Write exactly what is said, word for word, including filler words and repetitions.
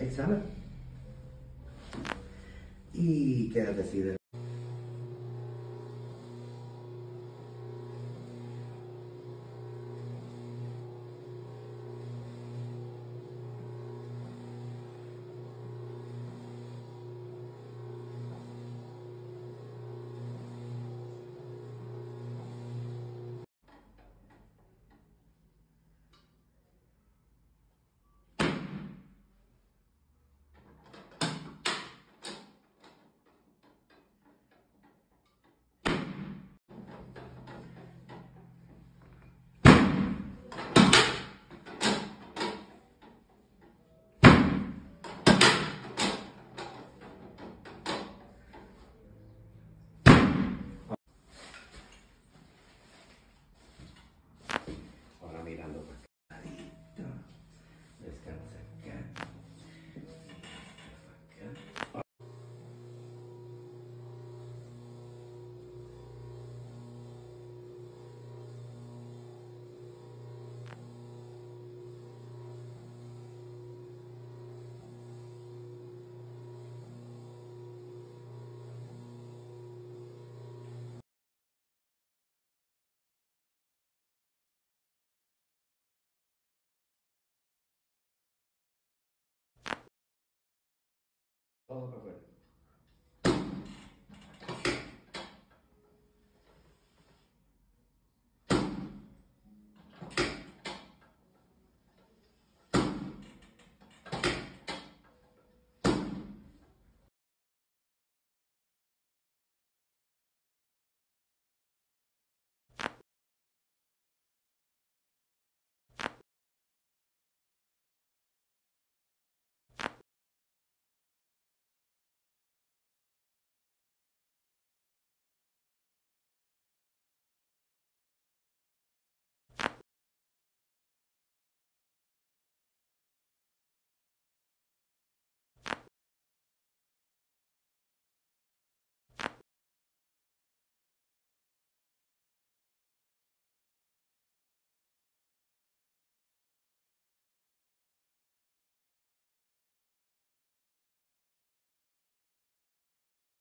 examen. Y quédate así de... Todo para afuera.